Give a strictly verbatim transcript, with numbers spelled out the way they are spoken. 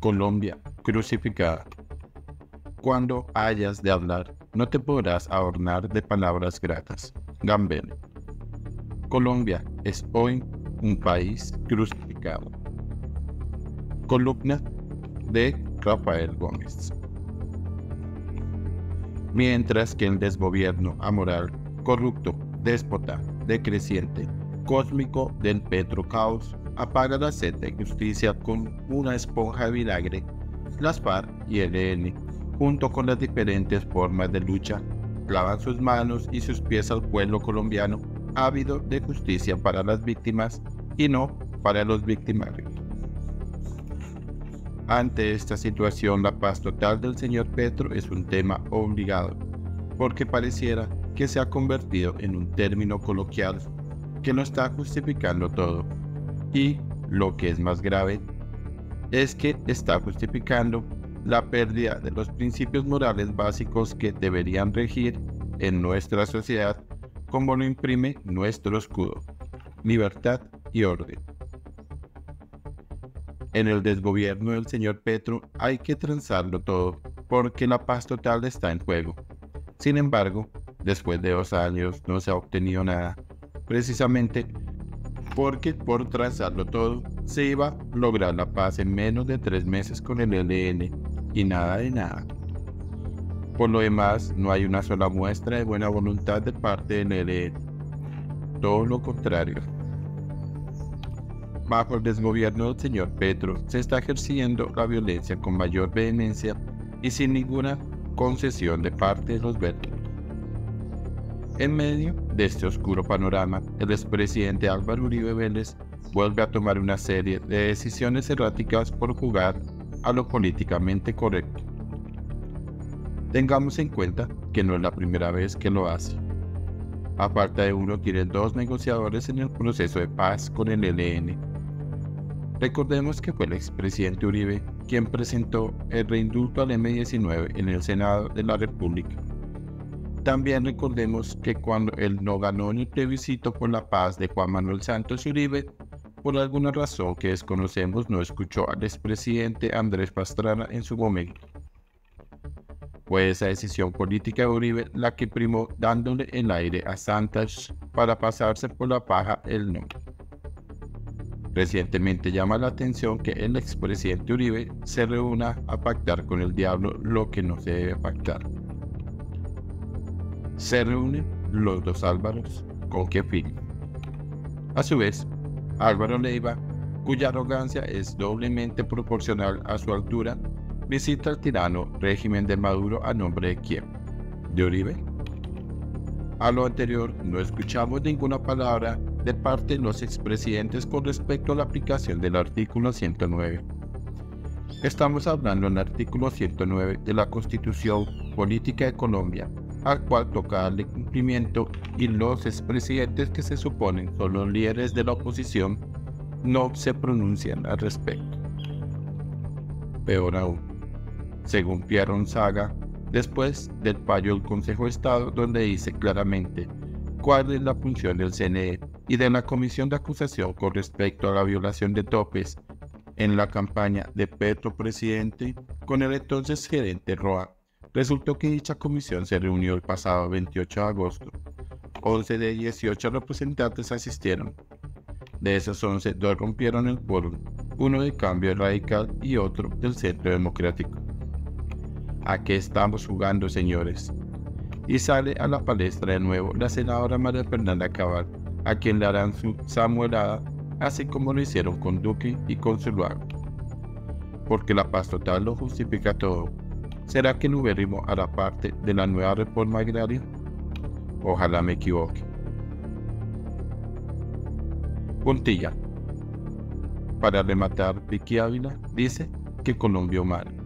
Colombia crucificada. Cuando hayas de hablar, no te podrás adornar de palabras gratas. Gambel. Colombia es hoy un país crucificado. Columna de Rafael Gómez. Mientras que el desgobierno amoral, corrupto, déspota, decreciente, cósmico del Petro caos apaga la sed de justicia con una esponja de vinagre, las FARC y el E L N, junto con las diferentes formas de lucha, clavan sus manos y sus pies al pueblo colombiano, ávido de justicia para las víctimas y no para los victimarios. Ante esta situación, la paz total del señor Petro es un tema obligado, porque pareciera que se ha convertido en un término coloquial que lo está justificando todo, y lo que es más grave es que está justificando la pérdida de los principios morales básicos que deberían regir en nuestra sociedad, como lo imprime nuestro escudo: libertad y orden. En el desgobierno del señor Petro hay que transarlo todo, porque la paz total está en juego. Sin embargo, después de dos años no se ha obtenido nada, precisamente porque por transarlo todo se iba a lograr la paz en menos de tres meses con el E L N, y nada de nada. Por lo demás, no hay una sola muestra de buena voluntad de parte del E L N, todo lo contrario. Bajo el desgobierno del señor Petro se está ejerciendo la violencia con mayor vehemencia y sin ninguna concesión de parte de los verdes. En medio de este oscuro panorama, el expresidente Álvaro Uribe Vélez vuelve a tomar una serie de decisiones erráticas por jugar a lo políticamente correcto. Tengamos en cuenta que no es la primera vez que lo hace. A falta de uno, tiene dos negociadores en el proceso de paz con el E L N. Recordemos que fue el expresidente Uribe quien presentó el reindulto al eme diecinueve en el Senado de la República. También recordemos que cuando él no ganó en el plebiscito por la paz de Juan Manuel Santos y Uribe, por alguna razón que desconocemos no escuchó al expresidente Andrés Pastrana en su momento. Fue esa decisión política de Uribe la que primó, dándole el aire a Santos para pasarse por la paja el no. Recientemente llama la atención que el expresidente Uribe se reúna a pactar con el diablo lo que no se debe pactar. Se reúnen los dos Álvaros, ¿con qué fin? A su vez, Álvaro Leiva, cuya arrogancia es doblemente proporcional a su altura, visita al tirano régimen de Maduro a nombre de quién, de Uribe. A lo anterior, no escuchamos ninguna palabra de parte de los expresidentes con respecto a la aplicación del artículo ciento nueve. Estamos hablando del artículo ciento nueve de la Constitución Política de Colombia, al cual toca darle cumplimiento, y los expresidentes, que se suponen son los líderes de la oposición, no se pronuncian al respecto. Peor aún, según Pierre Gonzaga, después del fallo del Consejo de Estado, donde dice claramente cuál es la función del C N E y de la Comisión de Acusación con respecto a la violación de topes en la campaña de Petro presidente con el entonces gerente Roa, resultó que dicha comisión se reunió el pasado veintiocho de agosto. once de dieciocho representantes asistieron. De esos once, dos rompieron el quórum, uno de Cambio Radical y otro del Centro Democrático. ¿A qué estamos jugando, señores? Y sale a la palestra de nuevo la senadora María Fernanda Cabal, a quien le harán su samuelada, así como lo hicieron con Duque y con Zuluaga. Porque la paz total lo justifica todo. ¿Será que Nubérrimo hará parte de la nueva reforma agraria? Ojalá me equivoque. Puntilla. Para rematar, Piqui Ávila dice que Colombia mal.